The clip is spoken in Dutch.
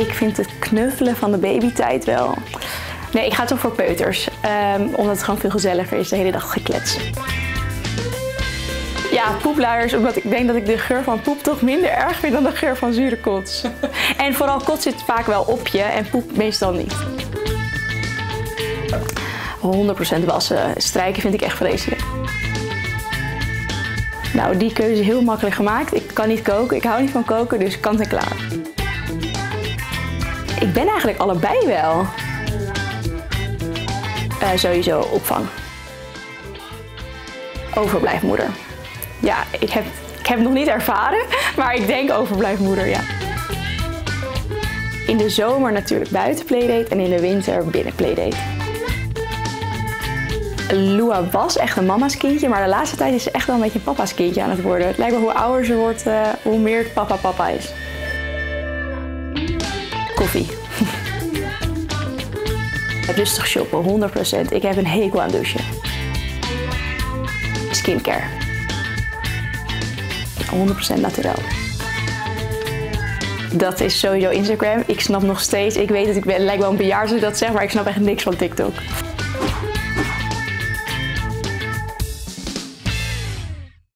Ik vind het knuffelen van de babytijd wel. Nee, ik ga toch voor peuters. Omdat het gewoon veel gezelliger is, de hele dag gekletsen. Ja, poepluiers, omdat ik denk dat ik de geur van poep toch minder erg vind dan de geur van zure kots. En vooral kots zit vaak wel op je en poep meestal niet. 100% wassen. Strijken vind ik echt vreselijk. Nou, die keuze heel makkelijk gemaakt. Ik kan niet koken, ik hou niet van koken, dus kant en klaar. Ik ben eigenlijk allebei wel. Sowieso opvang. Overblijfmoeder. Ja, ik heb nog niet ervaren, maar ik denk overblijfmoeder, ja. In de zomer natuurlijk buiten playdate en in de winter binnen playdate. Lua was echt een mama's kindje, maar de laatste tijd is ze echt wel een beetje een papa's kindje aan het worden. Het lijkt me hoe ouder ze wordt, hoe meer het papa is. Koffie. Rustig shoppen, 100%. Ik heb een hekel aan douchen. Skincare. 100% naturel. Dat is sowieso Instagram. Ik snap nog steeds, ik weet dat ik lijk wel een bejaarde dat zeg, maar ik snap echt niks van TikTok.